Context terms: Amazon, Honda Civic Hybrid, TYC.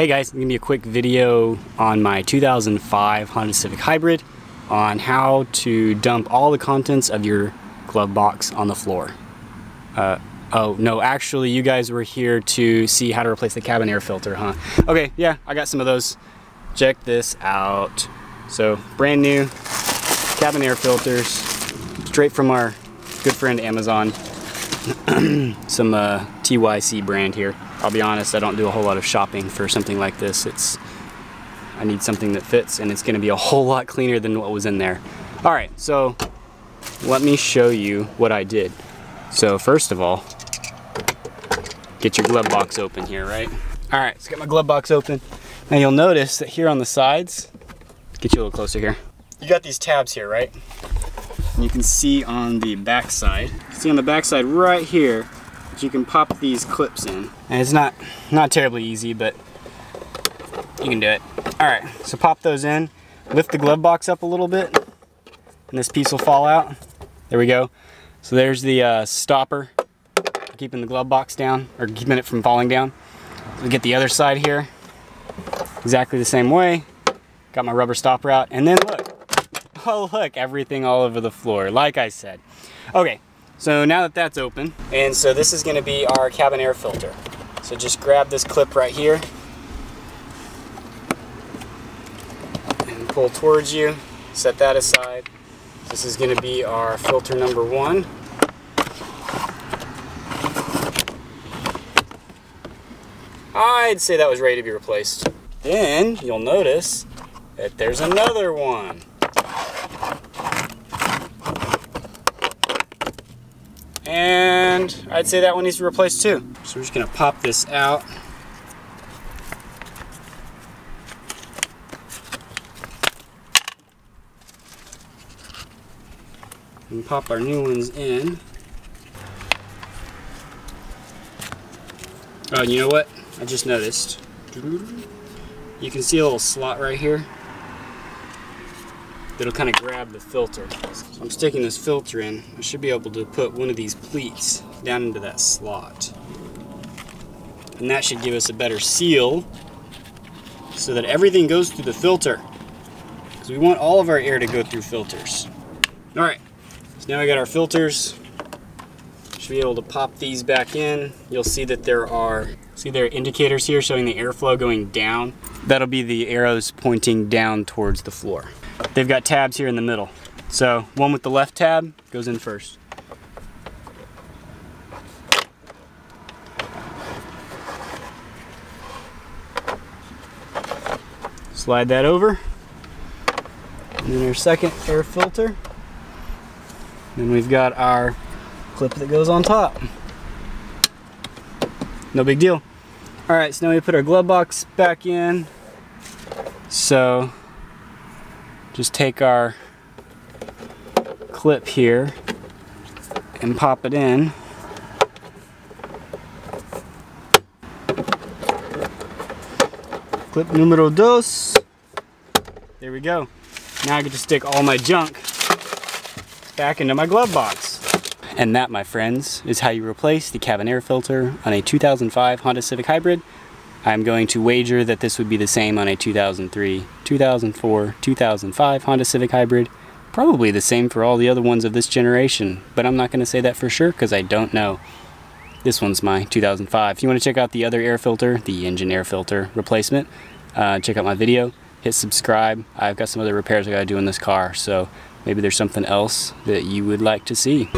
Hey guys, I'm gonna be a quick video on my 2005 Honda Civic Hybrid on how to dump all the contents of your glove box on the floor. Oh no, actually you guys were here to see how to replace the cabin air filter, huh? Okay, yeah, I got some of those. Check this out. So brand new cabin air filters, straight from our good friend Amazon. Some TYC brand here. I'll be honest, I don't do a whole lot of shopping for something like this. I need something that fits, and it's gonna be a whole lot cleaner than what was in there. All right, so let me show you what I did. So first of all, get your glove box open here, right? All right, so get my glove box open. Now you'll notice that here on the sides, get you a little closer here. You got these tabs here, right? And you can see on the back side, right here, you can pop these clips in. And it's not terribly easy, but you can do it. All right, so pop those in, lift the glove box up a little bit, and this piece will fall out. There we go. So there's the stopper, keeping the glove box down, or keeping it from falling down. So we get the other side here, exactly the same way. Got my rubber stopper out, and then look, oh look, everything all over the floor, like I said. Okay. So now that that's open, and so this is gonna be our cabin air filter. So just grab this clip right here and pull towards you, set that aside. This is gonna be our filter number one. I'd say that was ready to be replaced. Then you'll notice that there's another one. And I'd say that one needs to be replaced too. So we're just gonna pop this out. And pop our new ones in. Oh, you know what? I just noticed. You can see a little slot right here that'll kind of grab the filter. So I'm sticking this filter in. I should be able to put one of these pleats down into that slot. And that should give us a better seal so that everything goes through the filter. Because we want all of our air to go through filters. All right, so now we got our filters. Should be able to pop these back in. You'll see that there are indicators here showing the airflow going down. That'll be the arrows pointing down towards the floor. They've got tabs here in the middle. So one with the left tab goes in first. Slide that over. And then our second air filter. Then we've got our clip that goes on top. No big deal. All right, so now we put our glove box back in. So just take our clip here and pop it in. Clip numero dos. There we go. Now I can just stick all my junk back into my glove box. And that, my friends, is how you replace the cabin air filter on a 2005 Honda Civic Hybrid. I'm going to wager that this would be the same on a 2003, 2004, 2005 Honda Civic Hybrid. Probably the same for all the other ones of this generation, but I'm not going to say that for sure because I don't know. This one's my 2005. If you want to check out the other air filter, the engine air filter replacement, check out my video, hit subscribe. I've got some other repairs I got to do in this car, so maybe there's something else that you would like to see.